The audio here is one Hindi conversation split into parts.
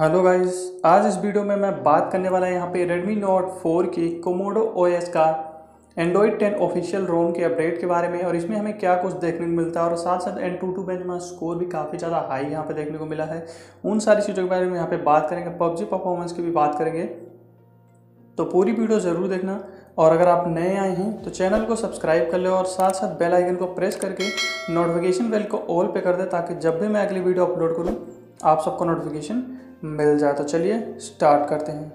हेलो गाइस, आज इस वीडियो में मैं बात करने वाला है यहाँ पे Redmi Note 4 की कोमोडो OS का Android 10 ऑफिशियल रोम के अपडेट के बारे में और इसमें हमें क्या कुछ देखने को मिलता है और साथ साथ N22 बेंचमार्क स्कोर भी काफ़ी ज़्यादा हाई यहाँ पे देखने को मिला है। उन सारी चीज़ों के बारे में यहाँ पे बात करेंगे, PUBJ परफॉर्मेंस की भी बात करेंगे, तो पूरी वीडियो ज़रूर देखना। और अगर आप नए आए हैं तो चैनल को सब्सक्राइब कर लें और साथ साथ बेल आइकन को प्रेस करके नोटिफिकेशन बेल को ऑल पे कर दें ताकि जब भी मैं अगली वीडियो अपलोड करूँ आप सबको नोटिफिकेशन मिल जाए। तो चलिए स्टार्ट करते हैं।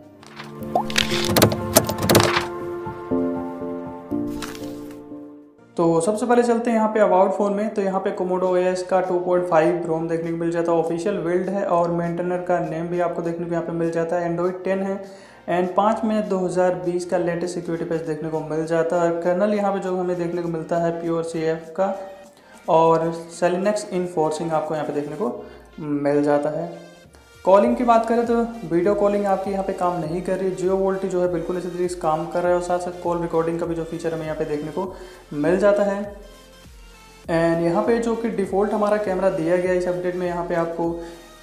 तो सबसे पहले चलते हैं यहाँ पे अबाउट फ़ोन में। तो यहाँ पे कोमोडो OS का 2.5 रोम देखने को मिल जाता है, ऑफिशियल बिल्ड है और मेंटेनर का नेम भी आपको देखने को यहाँ पे मिल जाता है। एंड्रॉइड 10 है एंड 5 मई 2020 का लेटेस्ट सिक्योरिटी पैच देखने को मिल जाता है। कर्नल यहाँ पे जो हमें देखने को मिलता है PureCF का और सेलिनक्स इनफोर्सिंग आपको यहाँ पे देखने को मिल जाता है। कॉलिंग की बात करें तो वीडियो कॉलिंग आपकी यहाँ पे काम नहीं कर रही, जियो वोल्टी जो है बिल्कुल इसी तरीके से काम कर रहा है और साथ साथ कॉल रिकॉर्डिंग का भी जो फीचर हमें यहाँ पे देखने को मिल जाता है। एंड यहाँ पे जो कि डिफ़ॉल्ट हमारा कैमरा दिया गया इस अपडेट में, यहाँ पे आपको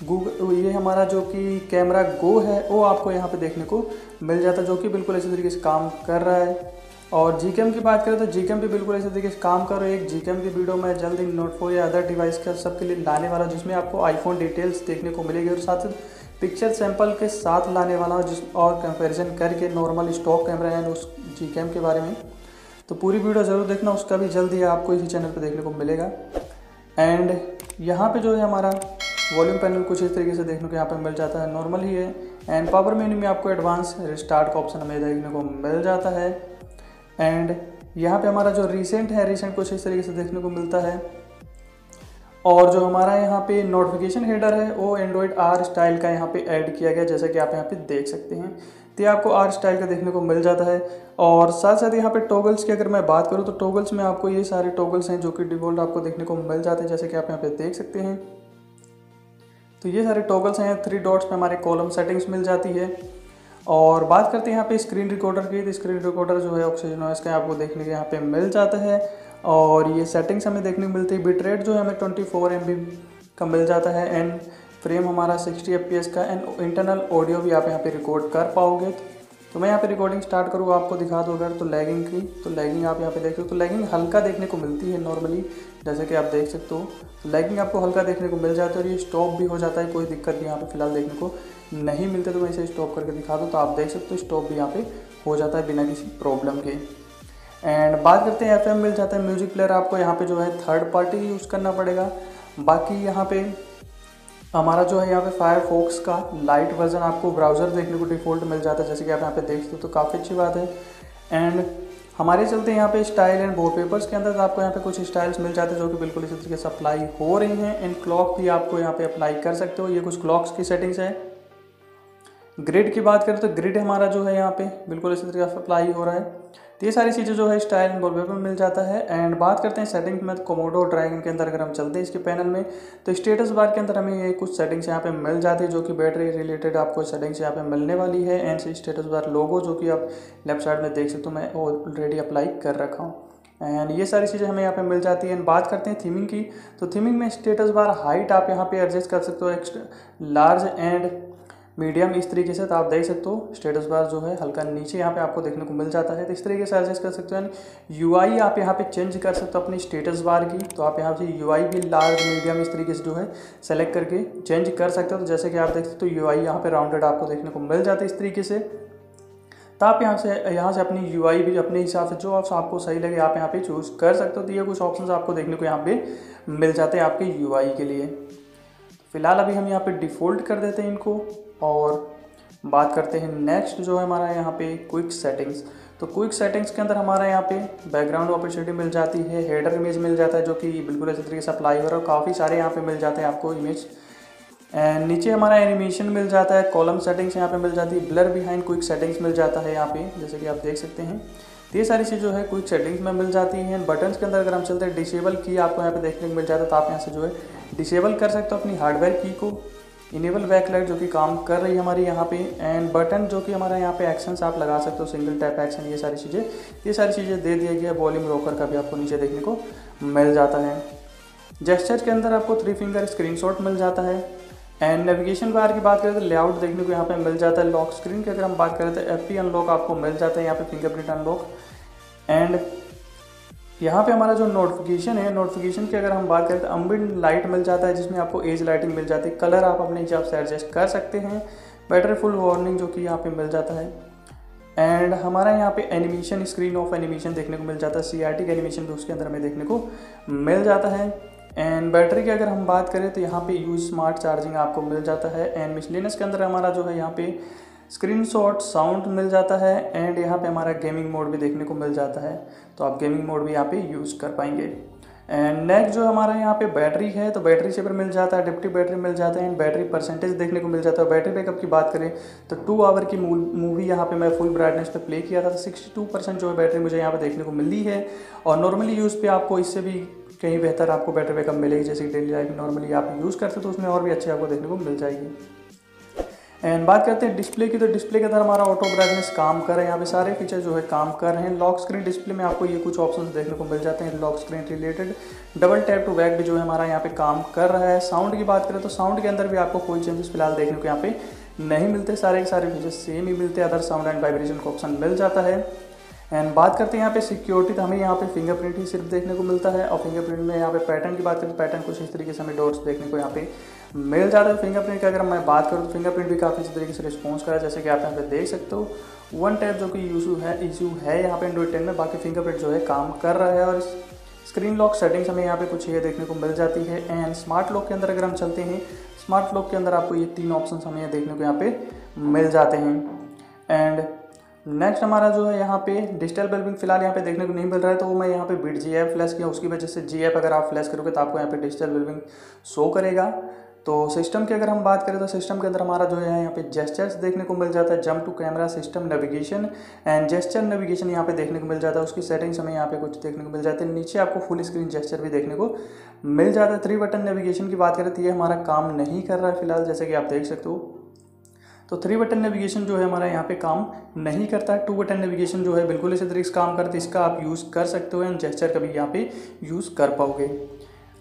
गूगल ये हमारा जो कि कैमरा गो है वो आपको यहाँ पर देखने को मिल जाता है, जो कि बिल्कुल इसी तरीके से काम कर रहा है। और जीकेम की बात करें तो जीकेम भी बिल्कुल ऐसे तरीके से काम कर रहा है। एक जीकेम की वीडियो मैं जल्द ही नोट 4 या अदर डिवाइस का सबके लिए लाने वाला, जिसमें आपको आईफोन डिटेल्स देखने को मिलेगी और साथ पिक्चर सैंपल के साथ लाने वाला जिस और कंपैरिजन करके नॉर्मल स्टॉक कैमरा एंड उस जीकेम के बारे में। तो पूरी वीडियो ज़रूर देखना, उसका भी जल्द ही आपको इसी चैनल पर देखने को मिलेगा। एंड यहाँ पर जो है हमारा वॉल्यूम पैनल कुछ इस तरीके से देखने को यहाँ पर मिल जाता है, नॉर्मल ही है। एंड पावर मेन्यू में आपको एडवांस रिस्टार्ट का ऑप्शन हमें देखने को मिल जाता है। एंड यहाँ पे हमारा जो रिसेंट है, रिसेंट कुछ इस तरीके से देखने को मिलता है। और जो हमारा यहाँ पे नोटिफिकेशन हेडर है वो एंड्रॉइड R स्टाइल का यहाँ पे ऐड किया गया, जैसा कि आप यहाँ पे देख सकते हैं। तो ये आपको R स्टाइल का देखने को मिल जाता है। और साथ साथ यहाँ पे टॉगल्स की अगर मैं बात करूँ तो टॉगल्स में आपको ये सारे टॉगल्स हैं जो कि डिफ़ॉल्ट आपको देखने को मिल जाते हैं, जैसे कि आप यहाँ पर देख सकते हैं। तो ये सारे टॉगल्स हैं। 3 डॉट्स पर हमारे कॉलम सेटिंग्स मिल जाती है। और बात करते हैं यहाँ पे स्क्रीन रिकॉर्डर की, तो स्क्रीन रिकॉर्डर जो है ऑक्सीजन नॉइस का आपको देखने के यहाँ पे मिल जाता है और ये सेटिंग्स हमें देखने को मिलती है। बिट रेट जो है हमें 24 MB का मिल जाता है एंड फ्रेम हमारा 60 FPS का एंड इंटरनल ऑडियो भी आप यहाँ पे रिकॉर्ड कर पाओगे। तो मैं यहाँ पे रिकॉर्डिंग स्टार्ट करूँगा, आपको दिखा दो अगर तो लैगिंग की, तो लैगिंग आप यहाँ पे देख सकते हो। तो लैगिंग हल्का देखने को मिलती है नॉर्मली, जैसे कि आप देख सकते हो। तो लैगिंग आपको हल्का देखने को मिल जाता है और ये स्टॉप भी हो जाता है, कोई दिक्कत भी यहाँ पे फिलहाल देखने को नहीं मिलता। तो मैं इसे स्टॉप करके दिखा दूँ तो आप देख सकते हो स्टॉप भी यहाँ पे हो जाता है बिना किसी प्रॉब्लम के। एंड बात करते हैं FM मिल जाता है, म्यूज़िक प्लेयर आपको यहाँ पे जो है थर्ड पार्टी यूज़ करना पड़ेगा। बाकी यहाँ पे हमारा जो है यहाँ पे फायरफॉक्स का लाइट वर्जन आपको ब्राउज़र देखने को डिफ़ॉल्ट मिल जाता है, जैसे कि आप यहाँ पे देख सकते हो। तो काफ़ी अच्छी बात है। एंड हमारे चलते यहाँ पे स्टाइल एंड वॉलपेपर्स के अंदर आपको यहाँ पे कुछ स्टाइल्स मिल जाते हैं जो कि बिल्कुल इसी तरीके से अप्लाई हो रही हैं। एंड क्लॉक भी आपको यहाँ पे अप्लाई कर सकते हो, ये कुछ क्लॉक्स की सेटिंग्स है। ग्रिड की बात करें तो ग्रिड हमारा जो है यहाँ पे बिल्कुल इसी तरीके से अप्लाई हो रहा है। तो ये सारी चीज़ें जो है स्टाइल एंड वॉलपेपर में मिल जाता है। एंड बात करते हैं सेटिंग्स में, कोमोडो ड्रैगन के अंदर अगर हम चलते हैं इसके पैनल में तो स्टेटस बार के अंदर हमें ये कुछ सेटिंग्स यहाँ पे मिल जाती है, जो कि बैटरी रिलेटेड आपको सेटिंग्स यहाँ पे मिलने वाली है। एंड स्टेटस बार लोगो जो कि आप लेफ्ट साइड में देख सकते हो, मैं ऑलरेडी अप्लाई कर रखा हूँ। एंड ये सारी चीज़ें हमें यहाँ पे मिल जाती है। एंड बात करते हैं थीमिंग की, तो थीमिंग में स्टेटस बार हाइट आप यहाँ पर एडजस्ट कर सकते हो, एक्स्ट्रा लार्ज एंड मीडियम इस तरीके से। तो आप देख सकते हो स्टेटस बार जो है हल्का नीचे यहाँ पे आपको देखने को मिल जाता है। तो इस तरीके से एडजस्ट कर सकते हो। यानी UI आप यहाँ पे चेंज कर सकते हो अपनी स्टेटस बार की। तो आप यहाँ से UI भी लार्ज मीडियम इस तरीके से जो है सेलेक्ट करके चेंज कर सकते हो। तो जैसे कि आप देख सकते हो UI यहाँ पे राउंडेड आपको देखने को मिल जाता है इस तरीके से। तो आप यहाँ से अपनी UI भी अपने हिसाब से जो आपको सही लगे आप यहाँ पर चूज़ कर सकते हो। तो ये कुछ ऑप्शन आपको देखने को यहाँ पर मिल जाते हैं आपके UI के लिए। फ़िलहाल अभी हम यहाँ पर डिफ़ॉल्ट कर देते हैं इनको और बात करते हैं नेक्स्ट जो है हमारा यहाँ पे क्विक सेटिंग्स। तो क्विक सेटिंग्स के अंदर हमारा यहाँ पे बैकग्राउंड ऑपर्चुनिटी मिल जाती है, हेडर इमेज मिल जाता है जो कि बिल्कुल इसी तरीके से अप्लाई हो रहा है, काफ़ी सारे यहाँ पे मिल जाते हैं आपको इमेज। एंड नीचे हमारा एनिमेशन मिल जाता है, कॉलम सेटिंग्स यहाँ पे मिल जाती है, ब्लर बिहाइंड क्विक सेटिंग्स मिल जाता है यहाँ पे, जैसे कि आप देख सकते हैं। ये सारी चीज़ जो है क्विक सेटिंग्स में मिल जाती हैं। बटन्स के अंदर अगर हम चलते हैं डिसेबल की आपको यहाँ पे देखने को मिल जाता है, तो आप यहाँ से जो है डिसेबल कर सकते हो अपनी हार्डवेयर की को। इनेबल बैकलाइट जो कि काम कर रही है हमारी यहाँ पे। एंड बटन जो कि हमारा यहाँ पे एक्शंस आप लगा सकते हो, सिंगल टैप एक्शन, ये सारी चीज़ें दे दिया गया है। वॉल्यूम रोकर का भी आपको नीचे देखने को मिल जाता है। जेस्चर के अंदर आपको 3 फिंगर स्क्रीनशॉट मिल जाता है। एंड नेविगेशन बार की बात करें तो लेआउट देखने को यहाँ पे मिल जाता है। लॉक स्क्रीन की अगर हम बात करें तो एपी अनलॉक आपको मिल जाता है यहाँ पे, फिंगरप्रिंट अनलॉक। एंड यहाँ पे हमारा जो नोटिफिकेशन है, नोटिफिकेशन की अगर हम बात करें तो अम्बिएंट लाइट मिल जाता है जिसमें आपको एज लाइटिंग मिल जाती है। कलर आप अपने हिसाब से एडजस्ट कर सकते हैं। बैटरी फुल वार्निंग जो कि यहाँ पे मिल जाता है। एंड हमारा यहाँ पे एनिमेशन, स्क्रीन ऑफ एनिमेशन देखने को मिल जाता है। CRT का एनिमेशन भी उसके अंदर हमें देखने को मिल जाता है। एंड बैटरी की अगर हम बात करें तो यहाँ पे यूज स्मार्ट चार्जिंग आपको मिल जाता है। एंड मिसलेनियस के अंदर हमारा जो है यहाँ पे स्क्रीनशॉट, साउंड मिल जाता है। एंड यहाँ पे हमारा गेमिंग मोड भी देखने को मिल जाता है, तो आप गेमिंग मोड भी यहाँ पे यूज़ कर पाएंगे। एंड नेक्स्ट जो हमारा यहाँ पे बैटरी है तो बैटरी सेवर मिल जाता है, एडेप्टिव बैटरी मिल जाता है। एंड बैटरी परसेंटेज देखने को मिल जाता है। बैटरी बैकअप की बात करें तो 2 आवर की मूवी यहाँ पे मैं फुल ब्राइटनेस पे प्ले किया था तो 62% जो है बैटरी मुझे यहाँ पे देखने को मिली है। और नॉर्मली यूज़ पे आपको इससे भी कहीं बेहतर आपको बैटरी बैकअप मिलेगी, जैसे डेली लाइफ में नॉर्मली आप यूज़ करते हो तो उसमें और भी अच्छे आपको देखने को मिल जाएगी। एंड बात करते हैं डिस्प्ले की, तो डिस्प्ले के अंदर हमारा ऑटो ब्राइटनेस काम कर रहे हैं, यहाँ पे सारे फीचर जो है काम कर रहे हैं। लॉक स्क्रीन डिस्प्ले में आपको ये कुछ ऑप्शंस देखने को मिल जाते हैं lock screen related. Double tap to back भी जो है हमारा यहाँ पे काम कर रहा है। साउंड की बात करें तो साउंड के अंदर भी आपको कोई चेंजेस फिलहाल देखने को यहाँ पे नहीं मिलते, सारे के सारे फीचर सेम ही मिलते हैं। अदर साउंड एंड वाइब्रेशन का ऑप्शन मिल जाता है। एंड बात करते हैं यहाँ पे सिक्योरिटी, तो हमें यहाँ पे फिंगरप्रिंट ही सिर्फ देखने को मिलता है। और फिंगरप्रिंट में यहाँ पे पैटर्न की बात करें तो पैटर्न कुछ इस तरीके से हमें डॉट्स देखने को यहाँ पे मिल जाता है। फिंगरप्रिंट की अगर मैं बात करूँ तो फिंगरप्रिंट भी काफ़ी इस तरीके से रिस्पॉन्स करा, जैसे कि आप यहाँ पे देख सकते हो। वन टैप जो कि इशू है यहाँ पे एंड्रॉइड 10 में, बाकी फिंगरप्रिंट जो है काम कर रहा है। और स्क्रीन लॉक सेटिंग्स हमें यहाँ पे कुछ ये देखने को मिल जाती है। एंड स्मार्ट लॉक के अंदर अगर हम चलते हैं, स्मार्ट लॉक के अंदर आपको ये 3 ऑप्शन हमें यहाँ देखने को यहाँ पे मिल जाते हैं। एंड नेक्स्ट हमारा जो है यहाँ पे डिजिटल वेलबिंग फिलहाल यहाँ पे देखने को नहीं मिल रहा है, तो मैं यहाँ पे PUBJI ऐप फ्लैश किया, उसकी वजह से जी ऐप अगर आप फ्लैश करोगे तो आपको यहाँ पे डिजिटल वेलबिंग शो करेगा। तो सिस्टम की अगर हम बात करें तो सिस्टम के अंदर हमारा जो है यहाँ पे जेस्चर्स देखने को मिल जाता है, jump to camera, system navigation and gesture navigation यहाँ पे देखने को मिल जाता है। उसकी सेटिंग्स हमें यहाँ पे कुछ देखने को मिल जाती है। नीचे आपको फुल स्क्रीन जेस्चर भी देखने को मिल जाता है। 3 बटन नेविगेशन की बात करें तो ये हमारा काम नहीं कर रहा है फिलहाल, जैसे कि आप देख सकते हो। तो 3 बटन नेविगेशन जो है हमारा यहाँ पे काम नहीं करता है। 2 बटन नेविगेशन जो है बिल्कुल इसी तरीके से काम करता है, इसका आप यूज़ कर सकते हो। एंड जेस्चर कभी यहाँ पे यूज़ कर पाओगे।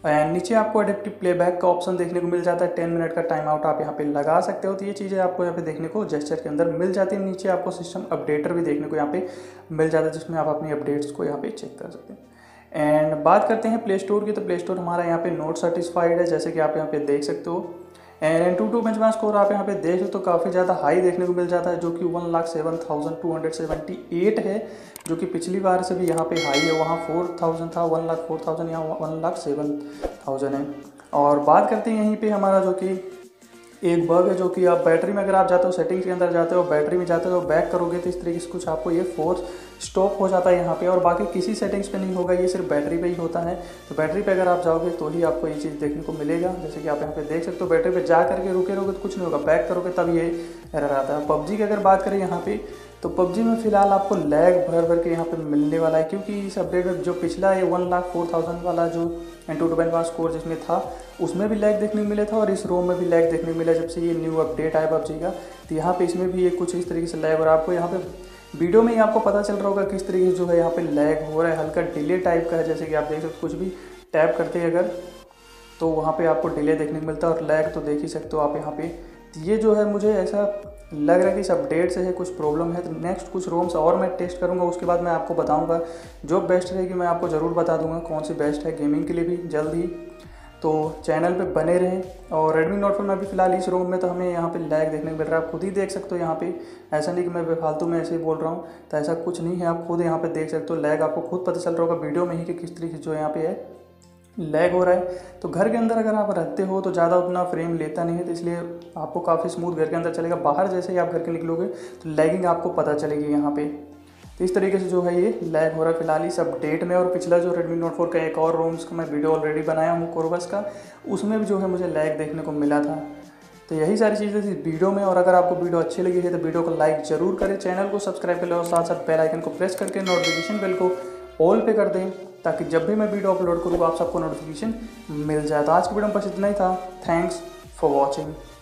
एंड नीचे आपको एडेप्टिव प्लेबैक का ऑप्शन देखने को मिल जाता है, 10 मिनट का टाइम आउट आप यहाँ पे लगा सकते हो। तो ये चीज़ें आपको यहाँ पे देखने को जेस्चर के अंदर मिल जाती है। नीचे आपको सिस्टम अपडेटर भी देखने को यहाँ पे मिल जाता है, जिसमें आप अपनी अपडेट्स को यहाँ पे चेक कर सकते हैं। एंड बात करते हैं प्ले स्टोर की, तो प्ले स्टोर हमारा यहाँ पे नॉट सर्टिफाइड है, जैसे कि आप यहाँ पे देख सकते हो। एंड N22 बेंचमार्क स्कोर आप यहाँ पे देख सकते हो, तो काफ़ी ज़्यादा हाई देखने को मिल जाता है, जो कि 1,07,278 है, जो कि पिछली बार से भी यहाँ पे हाई है। वहाँ 4,000 था, 1,04,000, यहाँ 1,07,000 है। और बात करते हैं यहीं पे हमारा जो कि एक बग है, जो कि आप बैटरी में अगर आप जाते हो, सेटिंग्स के अंदर जाते हो, बैटरी में जाते हो, बैक करोगे तो इस तरीके से कुछ आपको ये फोर्स स्टॉप हो जाता है यहाँ पे। और बाकी किसी सेटिंग्स पे नहीं होगा, ये सिर्फ बैटरी पे ही होता है। तो बैटरी पे अगर आप जाओगे तो ही आपको ये चीज़ देखने को मिलेगा, जैसे कि आप यहाँ पे देख सकते हो। बैटरी पर जा करके रुके रहोगे तो कुछ नहीं होगा, बैक करोगे तब ये एरर आता है। PUBJ की अगर बात करें यहाँ पे, तो PUBJ में फिलहाल आपको लैग भर के यहाँ पे मिलने वाला है, क्योंकि इस अपडेट में जो पिछला है 1,04,000 वाला जो N22 स्कोर जिसमें था, उसमें भी लैग देखने को मिला था। और इस रोम में भी लैग देखने को मिला जब से ये न्यू अपडेट आया PUBJ का। तो यहाँ पे इसमें भी ये कुछ इस तरीके से लैग, और आपको यहाँ पे वीडियो में ही आपको पता चल रहा होगा किस तरीके से जो है यहाँ पर लैग हो रहा है। हल्का डिले टाइप का है, जैसे कि आप देख सकते हो, कुछ भी टैप करते हैं अगर तो वहाँ पर आपको डिले देखने को मिलता है। और लैग तो देख ही सकते हो आप यहाँ पर। ये जो है मुझे ऐसा लग रहा है कि इस अपडेट से है कुछ प्रॉब्लम है। तो नेक्स्ट कुछ रोम्स और मैं टेस्ट करूंगा, उसके बाद मैं आपको बताऊंगा जो बेस्ट रहेगी। मैं आपको ज़रूर बता दूंगा कौन सी बेस्ट है गेमिंग के लिए भी जल्द ही, तो चैनल पे बने रहें। और Redmi Note 4 में भी फिलहाल इस रोम में तो हमें यहाँ पे लैग देखने को मिल रहा है, आप खुद ही देख सकते हो यहाँ पे। ऐसा नहीं कि मैं बेफालतू में ऐसे ही बोल रहा हूँ, तो ऐसा कुछ नहीं है, आप खुद यहाँ पर देख सकते हो। लैग आपको खुद पता चल रहा होगा वीडियो में ही कि किस तरीके से जो यहाँ पे है लैग हो रहा है। तो घर के अंदर अगर आप रहते हो तो ज़्यादा उतना फ्रेम लेता नहीं है, तो इसलिए आपको काफ़ी स्मूथ घर के अंदर चलेगा। बाहर जैसे ही आप घर के निकलोगे तो लैगिंग आपको पता चलेगी यहाँ पे। तो इस तरीके से जो है ये लैग हो रहा है फिलहाल इस अपडेट में। और पिछला जो Redmi Note 4 का एक और रोम्स का मैं वीडियो ऑलरेडी बनाया हूँ कोरबस का, उसमें भी जो है मुझे लैग देखने को मिला था। तो यही सारी चीज़ें थी इस वीडियो में। और अगर आपको वीडियो अच्छी लगी है तो वीडियो को लाइक ज़रूर करें, चैनल को सब्सक्राइब कर लें, और साथ साथ बेल आइकन को प्रेस करके नोटिफिकेशन बेल को ऑल पे कर दें, ताकि जब भी मैं वीडियो अपलोड करूँगा आप सबको नोटिफिकेशन मिल जाए। तो आज की वीडियो में बस इतना ही था। Thanks for watching.